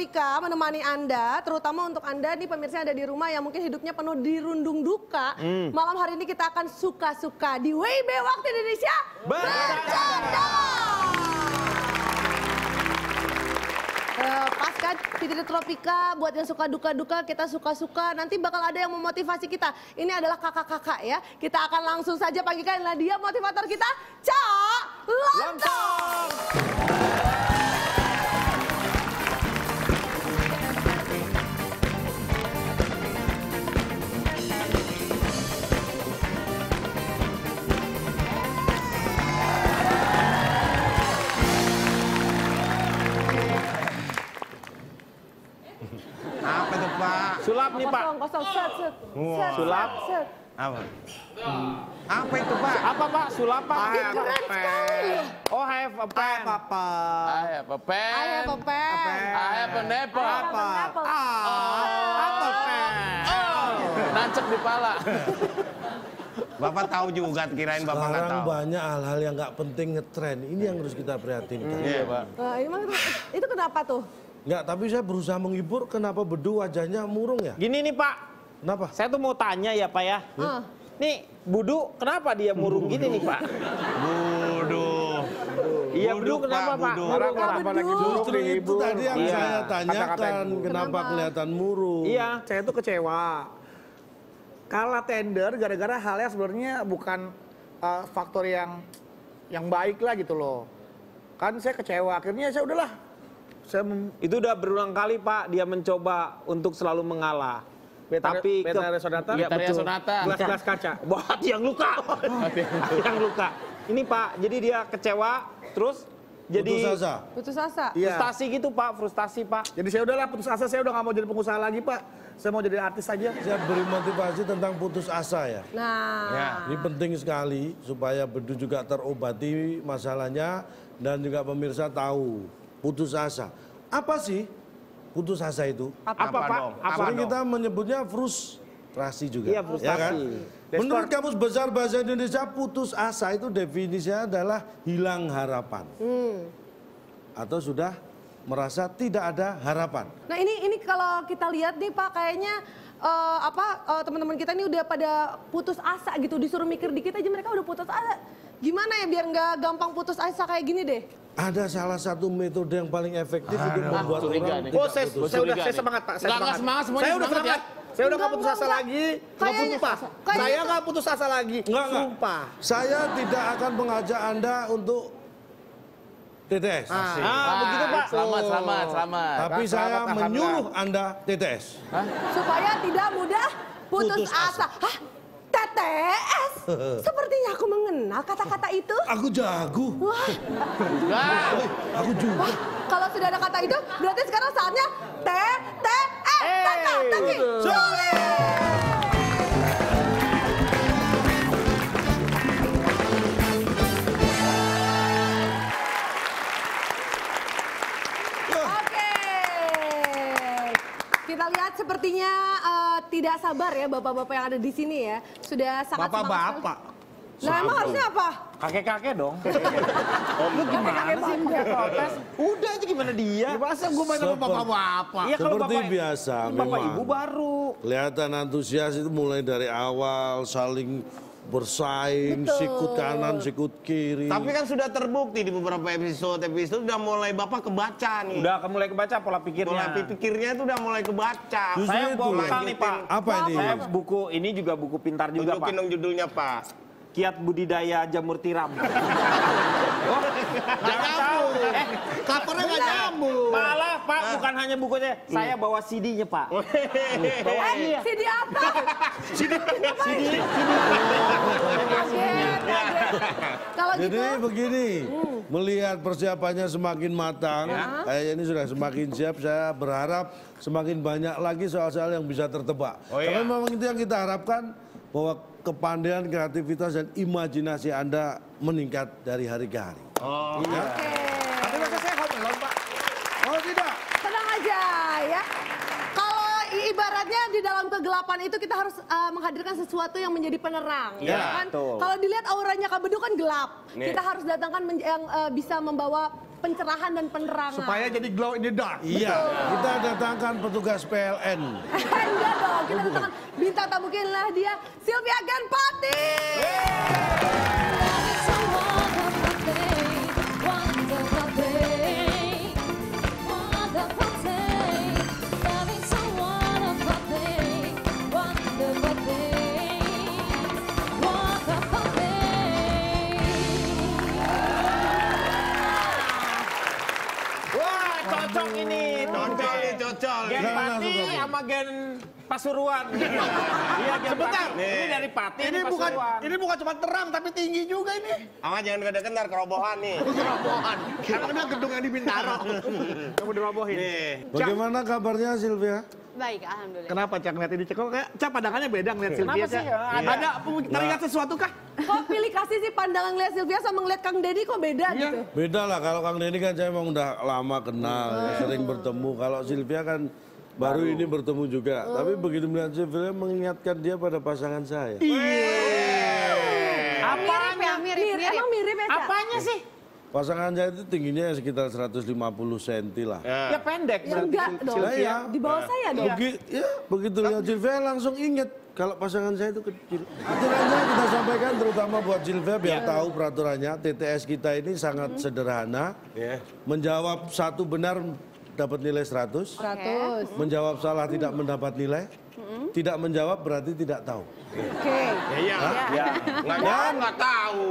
Topika menemani Anda, terutama untuk Anda nih pemirsa yang ada di rumah yang mungkin hidupnya penuh dirundung duka. Malam hari ini kita akan suka-suka di WIB Waktu Indonesia Bercanda. Pas kan Fitri Tropika, buat yang suka duka-duka kita suka-suka, nanti bakal ada yang memotivasi kita. Ini adalah kakak-kakak ya, kita akan langsung saja panggilkan dia motivator kita, Cak Lontong. Sulap nih Pak. Sulap. Apa? Apa itu Pak? Apa Pak? Sulap Pak. Keren sekali. Oh, I have a pen. Apa? I have a pen. I have a pen. I have a apple. Apa? Apa pen? Nancep di pala. Bapak tahu juga, kirain Bapak nggak tahu. Sekarang banyak hal-hal yang nggak penting ngetren. Ini yang harus kita prihatinkan. Iya Pak. Itu kenapa tuh? Enggak, tapi saya berusaha menghibur. Kenapa Bedu wajahnya murung ya? Gini nih Pak. Kenapa? Saya tuh mau tanya ya Pak ya. Nih Bedu kenapa dia murung gini nih Pak? Bedu. Iya Bedu kenapa Pak? Justru itu tadi yang saya tanyakan. Kenapa kelihatan murung? Iya. Saya tuh kecewa. Kalah tender gara-gara hal yang sebenarnya bukan faktor yang baik lah gitu loh. Kan saya kecewa. Akhirnya saya udahlah. Itu udah berulang kali Pak, dia mencoba untuk selalu mengalah. Tapi gelas-gelas kaca. Hati yang luka. Ini Pak, jadi dia kecewa, terus jadi putus asa. Frustasi gitu Pak, frustasi Pak. Jadi saya udahlah putus asa, saya udah nggak mau jadi pengusaha lagi Pak. Saya mau jadi artis aja. Saya beri motivasi tentang putus asa ya. Nah, ini penting sekali supaya Bedu juga terobati masalahnya dan juga pemirsa tahu. Putus asa. Apa sih putus asa itu? Apa Pak? Sering kita menyebutnya frustrasi juga. Iya, frustrasi. Ya kan? Menurut Kamus Besar Bahasa Indonesia, putus asa itu definisinya adalah hilang harapan. Atau sudah merasa tidak ada harapan. Nah ini kalau kita lihat nih Pak, kayaknya teman-teman kita ini udah pada putus asa gitu. Disuruh mikir dikit aja mereka udah putus asa. Gimana ya biar nggak gampang putus asa kayak gini deh? Ada salah satu metode yang paling efektif untuk membuat orang tidak putus. Saya semangat Pak. Saya udah semangat. Saya udah nggak putus asa lagi. Sumpah. Saya nggak putus asa lagi. Sumpah. Saya tidak akan mengajak Anda untuk TTS. Begitu Pak. Selamat. Tapi saya menyuruh Anda TTS. Supaya tidak mudah putus asa. TTS? Sepertinya aku mengenal kata-kata itu. Aku jago. Aku juga. Kalau sudah ada kata itu, berarti sekarang saatnya TTS. Teka-teki. Oke. Kita lihat sepertinya tidak sabar ya bapak-bapak yang ada di sini ya. Sudah sangat bapak-bapak. Nah emang harusnya apa? Kakek-kakek dong. Lu gimana sih pakai protes? Udah aja gimana dia? Masa gue main sama bapak-bapak? Seperti biasa memang. Bapak ibu baru. Kelihatan antusias itu mulai dari awal saling bersaing, sikut kanan, sikut kiri. Tapi kan sudah terbukti di beberapa episode sudah mulai Bapak kebaca nih. Udah mulai kebaca pola pikirnya. Pola pikirnya itu udah mulai kebaca. Saya bawa bekal nih Pak. Apa ini? Saya buku ini juga buku pintar juga Pak. Tunjukin dong judulnya Pak. Kiat budidaya jamur tiram. Nyambung. Covernya nggak nyambung. Malah Pak bukan hanya bukunya, saya bawa CD-nya Pak. CD apa? CD. Jadi begini, melihat persiapannya semakin matang, kayaknya ini sudah semakin siap. Saya berharap semakin banyak lagi soal-soal yang bisa tertebak. Karena memang itu yang kita harapkan bahwa kepandaian, kreativitas, dan imajinasi Anda meningkat dari hari ke hari. Oke. Tapi masa saya ngomong, Pak? Oh, tidak. Tenang aja, ya. Kalau ibaratnya di dalam kegelapan itu kita harus menghadirkan sesuatu yang menjadi penerang. Ya kan? Kalau dilihat auranya Kak Bedu kan gelap. Kita harus datangkan yang bisa membawa pencerahan dan penerangan. Supaya jadi glow in the dark. Iya. Betul. Kita datangkan petugas PLN. Enggak dong, kita datangkan bintang tamu lah dia, Sylvia Ganpati. Gen Pasuruan. Iya, sebentar. Ini dari Pati. Ini bukan cuma terang tapi tinggi juga ini. Awas jangan deket-deket ntar kerobohan nih. Kerobohan. Karena gedung yang di Bintaro. Kamu dirobohin. Nih. Bagaimana kabarnya Sylvia? Baik, alhamdulillah. Kenapa Cak ngeliat ini? Cak pandangannya beda ngeliat Sylvia. Kenapa sih? Ada teringat sesuatu kah? Kok pilih kasih sih pandangan ngeliat Sylvia sama ngeliat Kang Denny kok beda gitu? Beda lah, kalau Kang Denny kan saya emang udah lama kenal, sering bertemu. Kalau Sylvia kan baru ini bertemu juga, tapi begitu melihat Sylvia mengingatkan dia pada pasangan saya. Iya. Apanya mirip? Emang mirip ya? Apanya sih? Pasangan saya itu tingginya sekitar 150 cm lah. Ya pendek. Enggak dong. Di bawah saya dong. Ya begitu lihat Sylvia langsung ingat kalau pasangan saya itu kecil. Aturannya kita sampaikan terutama buat Sylvia biar tahu peraturannya. TTS kita ini sangat sederhana. Menjawab satu benar dapat nilai 100. Menjawab salah tidak mendapat nilai. Tidak menjawab berarti tidak tahu. Oke. Iya. Nggak tahu.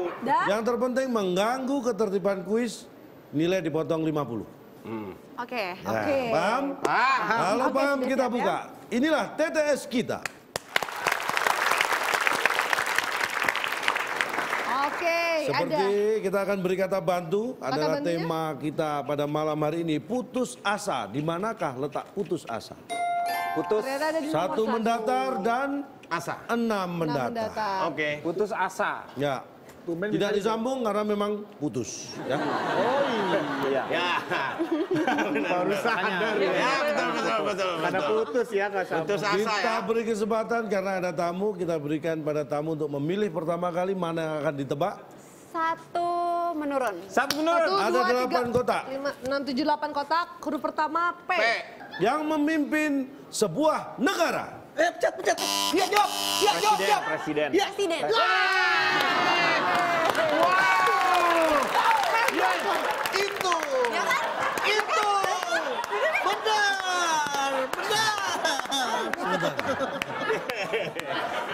Yang terpenting mengganggu ketertiban kuis, nilai dipotong 50. Oke. Paham? Kalau paham kita buka. Inilah TTS kita. Seperti kita akan beri kata bantu, adalah tema kita pada malam hari ini, putus asa. Di manakah letak putus asa? Putus satu mendatar dan asa 6 mendatar. Oke. Putus asa. Ya. Tidak disambung karena memang putus. Ya. Oh iya. Ya. Baru sadar. Ya betul. Karena putus ya nggak sambung. Putus asa. Kita beri kesempatan karena ada tamu, kita berikan pada tamu untuk memilih pertama kali mana yang akan ditebak. Satu menurun. Ada 8 kotak. 6, 7, 8 kotak. Huruf pertama P. Yang memimpin sebuah negara. Pecat. Iya jawab. Presiden. Wow. Itu.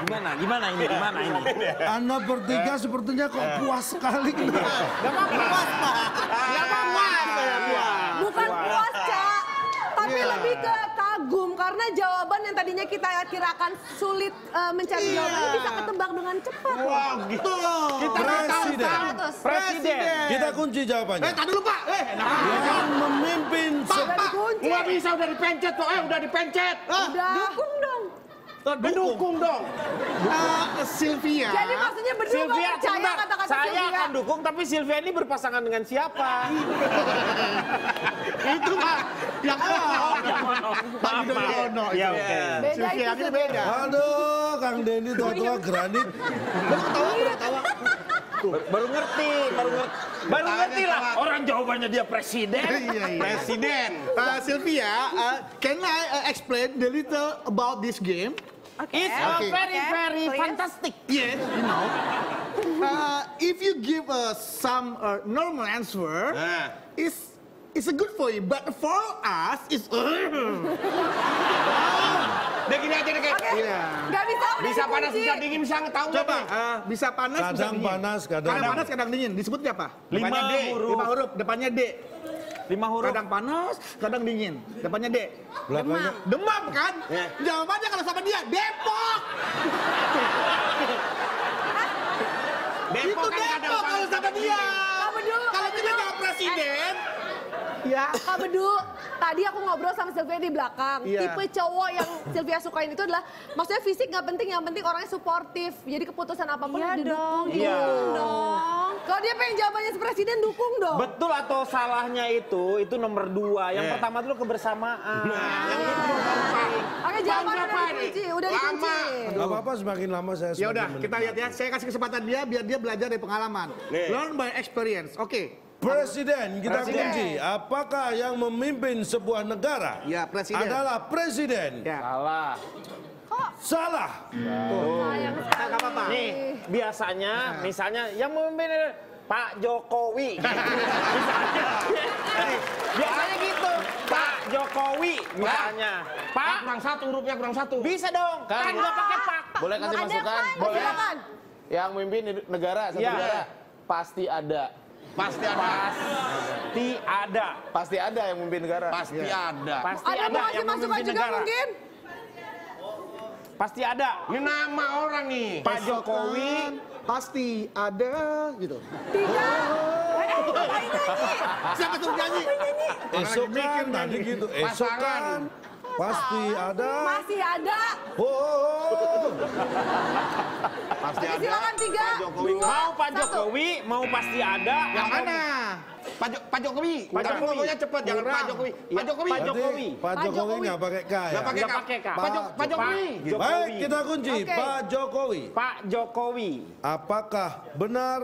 Benar. Gimana ini? Anda bertiga sepertinya kok puas sekali. Gak puas. Bukan puas, Cak. Tapi lebih ke kagum. Karena jawaban yang tadinya kita kirakan sulit mencari jawaban bisa ketebak dengan cepat. Wow, gitu. Kita Presiden. Kita kunci jawabannya. Tadi lupa. Yang memimpin Bapak. Gua bisa udah dipencet. Dukung dong. Mendukung dong. Sylvia. Jadi maksudnya berdua percaya kata-kata Sylvia. Saya akan dukung, tapi Sylvia ini berpasangan dengan siapa? Itu Pak. Yang Pak Dono. Ya oke. Sylvia ini beda. Aduh, Kang Denny tua-tua granit. Baru ketawa. Baru ngerti lah. Orang jawabannya dia presiden. Presiden. Sylvia, can I explain a little about this game? Okay. It's very, very fantastic. Yes, you know. If you give some normal answer, it's good for you. But for us, it's. Udah gini aja deh, nggak bisa. Bisa panas, bisa dingin, bisa tahu. Coba. Bisa panas, kadang panas, kadang dingin. Disebutnya apa? 5 huruf. Depannya D. 5 huruf. Kadang panas, kadang dingin. Depannya D. Demam kan? Jawabannya kalau sama dia Depok. Itu Depok kalau sama dia. Kalau kita nggak presiden. Ya, Kak Bedu, tadi aku ngobrol sama Sylvia di belakang. Tipe cowok yang Sylvia sukain itu adalah, maksudnya fisik nggak penting, yang penting orangnya suportif. Jadi keputusan apapun didukung. Dukung dong. Kalau dia pengen jawabannya presiden, dukung dong. Betul atau salahnya itu nomor 2. Yang pertama itu kebersamaan. Oke, jawabannya udah dikunci. Gak apa-apa, semakin lama saya semakin menang. Kita lihat ya, saya kasih kesempatan dia biar dia belajar dari pengalaman. Learn by experience, oke. Presiden kita kunci. Apakah yang memimpin sebuah negara ya, adalah presiden? Ya. Salah. Kok? Salah. Oh. Nah, gak apa-apa. Nih, biasanya misalnya yang memimpin Pak Jokowi. Misalnya. Biasanya gitu. Pak Jokowi misalnya. Pak kurang satu, hurufnya kurang satu. Bisa dong. Kan nggak pakai Pak. Boleh kasih masukan? Boleh. Yang memimpin negara satu negara pasti ada. Pasti ada. Pasti ada. Pasti ada yang memimpin negara. Pasti ada. Pasti ada yang memimpin negara. Mungkin? Pasti ada. Ini nama orang nih. Pak Jokowi. Pasti ada. Gitu. Tidak. Siapa tuh nyanyi? Esok kan tadi gitu. Esok kan. Pasti ada. Masih ada. Oh. Pasti ada. Silakan 3, 2, 1. Mau Pak Jokowi, mau pasti ada. Yang mana? Pak Jokowi. Pak Jokowinya cepat, jangan Pak Jokowi. Pak Jokowi. Pak Jokowi. Pak Jokowi nggak pakai K ya? Nggak pakai K. Pak Jokowi. Baik, kita kunci. Pak Jokowi. Pak Jokowi. Apakah benar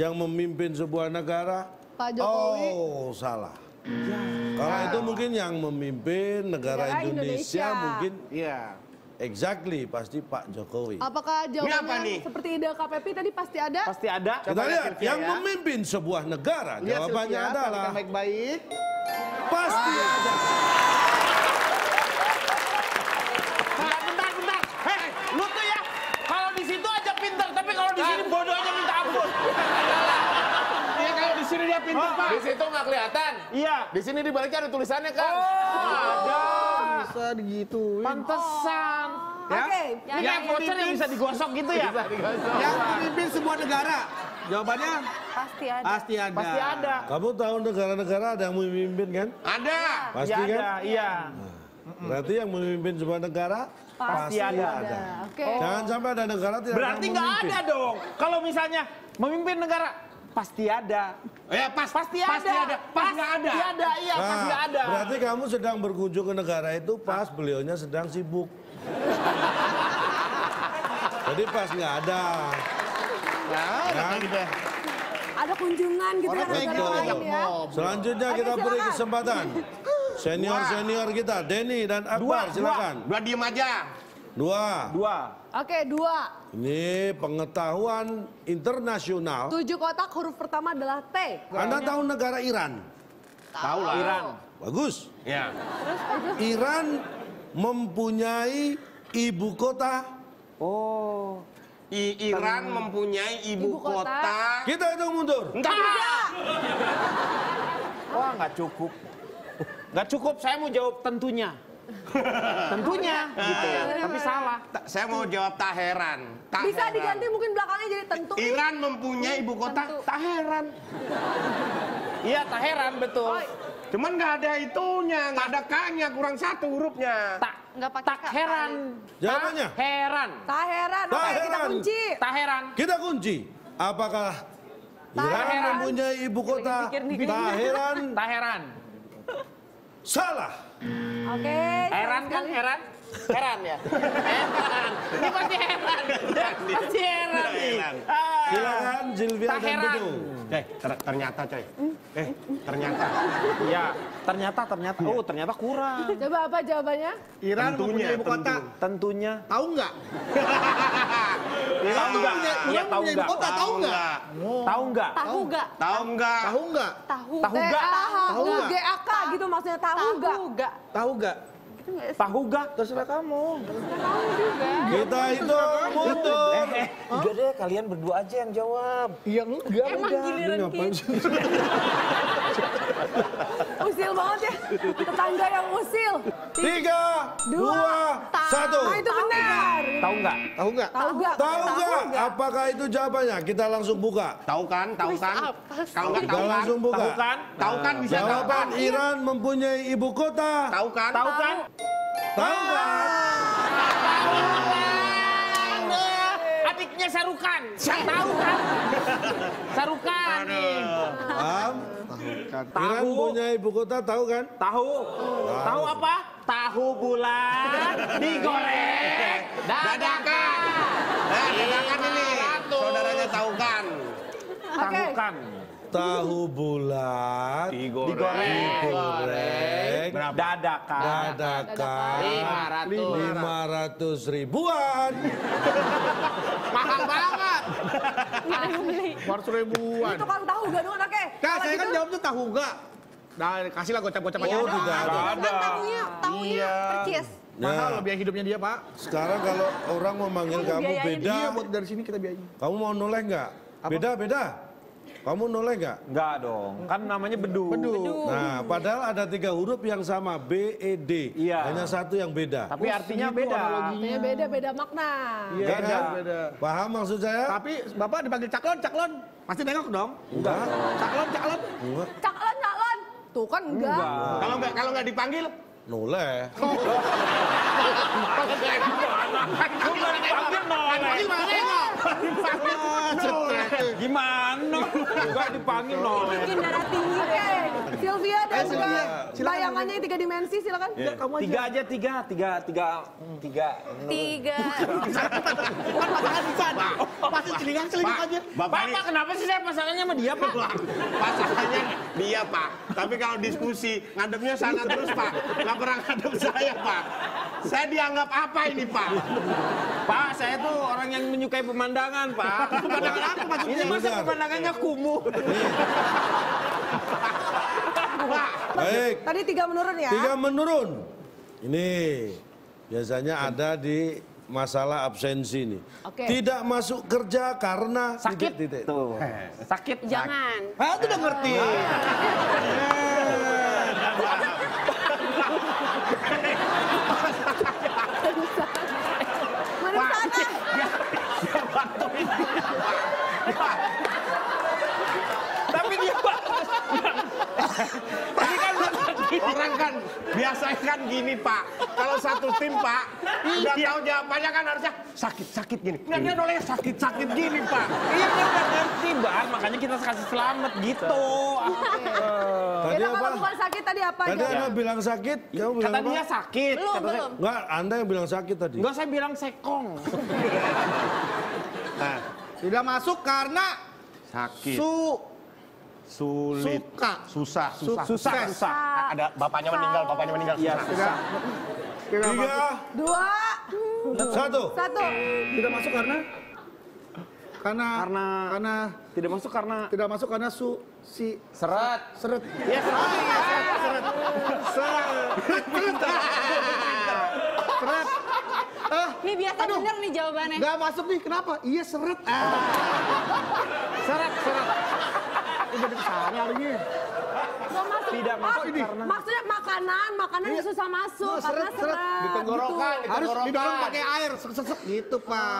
yang memimpin sebuah negara? Pak Jokowi. Oh, salah. Kalau itu mungkin yang memimpin negara Indonesia mungkin ya. Exactly, pasti Pak Jokowi. Apakah jawabannya seperti ide KPP tadi pasti ada? Pasti ada. Kita lihat, yang memimpin sebuah negara jawabannya adalah baik-baik. Pasti ada. Bentar. Hei, lu tuh ya kalau di situ aja pintar, tapi kalau di sini bodoh aja minta ampun. Di sini dia pintu, Pak. Di situ nggak kelihatan. Iya. Di sini dibaliknya ada tulisannya, kan? Oh, ada. Bisa digituin. Pantesan. Oh. Ya? Oke. Okay. Ini voucher yang bisa digosok gitu ya? Bisa digosok. Yang memimpin sebuah negara. Jawabannya? Pasti ada. Pasti ada. Pasti ada. Kamu tahu negara-negara ada yang memimpin, kan? Ada. Pasti ya, kan? Ada, iya. Nah, berarti yang memimpin sebuah negara? Pasti ada. Oke. Okay. Jangan sampai ada negara tidak berarti nggak ada dong. Kalau misalnya memimpin negara, pasti ada. Ya, pasti ada. Iya, nah, pasti ada. Berarti kamu sedang berkunjung ke negara itu pas beliaunya sedang sibuk. Jadi pas nggak ada. Nah, kan? Ada kunjungan gitu kan. Selanjutnya kita beri kesempatan senior-senior kita, Denny dan Akbar, silakan. Dua diem aja. Dua. Oke, 2. Ini pengetahuan internasional. 7 kotak huruf pertama adalah T. Anda tahu negara Iran? Tahu lah. Iran. Bagus. Ya. Iran mempunyai ibu kota. Oh. Iran mempunyai ibu kota. Kita hitung mundur. Enggak. Wah, nggak cukup. Nggak cukup. Saya mau jawab tentunya. Tentunya gitu ya. Tapi salah. Saya mau jawab tak heran. Bisa diganti mungkin belakangnya jadi tentu. Iran mempunyai ibu kota tak heran. Iya, tak heran, betul. Cuman nggak ada itunya, nggak ada K-nya, kurang satu hurufnya. Tak heran. Jawabannya? Heran. Tak heran. Oke, kita kunci. Tak heran. Kita kunci. Apakah Iran mempunyai ibu kota tak heran? Tak heran. Salah. Oke. Heran kan heran? Heran ya? Heran. Ini pasti heran. Pasti heran nih. Silakan Sylvia dan Bedu. Ternyata coy. Ternyata. Iya. Ternyata. Oh, ternyata kurang. Coba apa jawabannya? Iran mempunyai ibu kota. Tentunya. Tahu nggak? Iran mempunyai ibu kota. Tahu nggak? Tahu nggak? Tahu nggak? Tahu nggak? Tahu nggak? Tahu nggak? Tahu nggak? Gitu maksudnya tahu nggak? Tahu nggak? Tahu nggak? Terserah kamu. Tahu juga. Kita itu mundur. Udah deh, kalian berdua aja yang jawab. Iya enggak. Emang giliran kita. Usil banget ya. Tetangga yang usil. 3, 2, 1. Itu benar. Tahu nggak? Tahu nggak? Tahu nggak? Apakah itu jawabannya? Kita langsung buka. Tahu kan? Tahu kan? Kalau nggak tahu langsung buka. Tahu kan? Bisa jawaban Iran mempunyai ibu kota. Tahu kan? Tahu kan? Adiknya Sarukan. Tahu kan? Sarukan. Paham? Iran punya ibu kota, tahu kan? Tahu apa? Tahu bulat digoreng dadakan. Dadakan ini saudaranya tahu kan? tanggukan. Tahu bulat digoreng dadakan 500 ribuan. Mahal banget. 400 ribuan. Itu kan tahu gak dong anaknya. Nah, saya kan jawabnya tahu gak. Nah, kasihlah gocap-gocap aja. Oh, tidak ada. Tahunya percis. Mahal biaya hidupnya dia, Pak. Sekarang kalau orang mau manggil kamu beda. Buat dari sini kita biayain. Kamu mau noleh gak? Beda. Kamu noleh nggak? Nggak dong, kan namanya bedu. Nah, padahal ada 3 huruf yang sama, B, E, D. Iya. Hanya satu yang beda. Tapi artinya beda. Artinya beda makna. Iya, beda. Paham maksud saya? Tapi Bapak dipanggil Cak Lon. Pasti nengok dong. Enggak. Cak Lon. Cak Lon. Tuh kan enggak. Kalau nggak dipanggil noleh. Gimana? Enggak dipanggil noleh. Bikin darah tinggi deh. Sylvia dan juga bayangannya 3 dimensi, silakan. Kamu aja. Tiga. Bukan pasangan lisan. Pasti celingan aja. Bapak kenapa sih saya pasangannya sama dia, Pak? Pasangannya dia, Pak. Tapi kalau diskusi ngadepnya sana terus, Pak. Nggak pernah ngadep saya, Pak. Saya dianggap apa ini, Pak? Pak, saya tuh orang yang menyukai pemandangan, Pak. Pemandangan aku maksudnya. Ini masa pemandangannya kumuh. Baik. Tadi 3 menurun ya? 3 menurun. Ini biasanya ada di masalah absensi nih. Okay. Tidak masuk kerja karena sakit. Titik. Tuh. Sakit jangan. Ah, itu udah ngerti. Tapi kan orang kan biasanya kan gini, Pak. Kalau satu tim, Pak, udah tahu jawabannya kan harusnya sakit-sakit gini. Nggak, dia noleh sakit-sakit gini, Pak. Iya, dia nggak ngerti, Bang. Makanya kita kasih selamat gitu. Tadi apa? Kalau bukan sakit tadi apa? Tadi Anda bilang sakit, kamu bilang apa? Kata dia sakit. Belum. Nggak, Anda yang bilang sakit tadi. Nggak, saya bilang sekong. Nah, tidak masuk karena sakit. Sulit. Susah. Ada bapaknya meninggal. Iya, susah. 3, 2, 1. Tidak masuk karena seret. Iya, seret. Ini biasa bener nih jawabannya. Gak masuk nih, kenapa? Iya, seret. Seret. Tidak masuk karena... Maksudnya makanan yang susah masuk, karena seret. Ditenggorokan, gitu. Harus didorong pakai air, sesek gitu, Pak.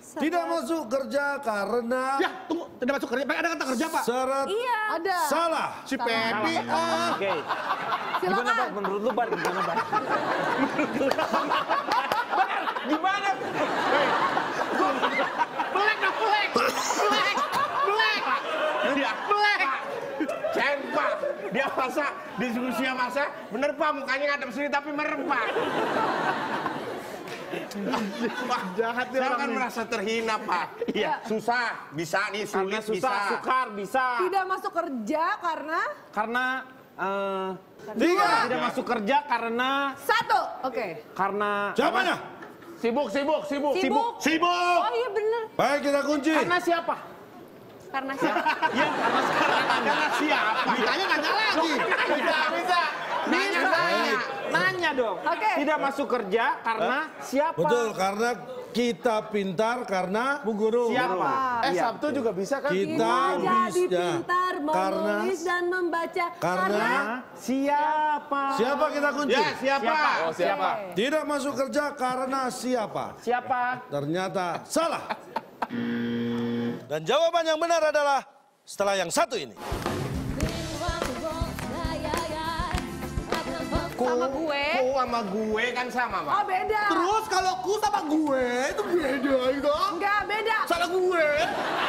Tidak masuk kerja karena... Ya, tunggu, tidak masuk kerja, ada kata kerja, Pak. Seret. Iya, ada. Salah. Si Pepi. Oke. Gimana, Pak? Menurut lu, Pak? Gimana, Pak? Gimana? Dia masa diskusi sama saya, bener, Pak, mukanya ngadep sini tapi merem, Pak. Pak, jahat dia. Saya kan merasa terhina, Pak. Iya, susah, bisa nih, sulit, susah, bisa. Sukar, bisa. Tidak masuk kerja karena? Karena 3. Tidak masuk kerja karena 1. Oke. Karena jawabannya? Sibuk. Oh iya, bener. Baik, kita kunci. Karena siapa? Ya, karena siapa? Ditanya nanya lagi. Nanya dong. Okay. Tidak masuk kerja karena siapa? Betul, karena kita pintar karena Bu Guru. Siapa? Sabtu juga bisa kan? Kita jadi pintar menulis dan membaca karena siapa? Siapa kita kunci? Ya, siapa? Tidak masuk kerja karena siapa? Ternyata salah. Dan jawaban yang benar adalah setelah yang satu ini. Ku sama gue kan sama, Pak. Oh, beda. Terus kalau ku sama gue itu beda gitu. Enggak, beda. Salah gue.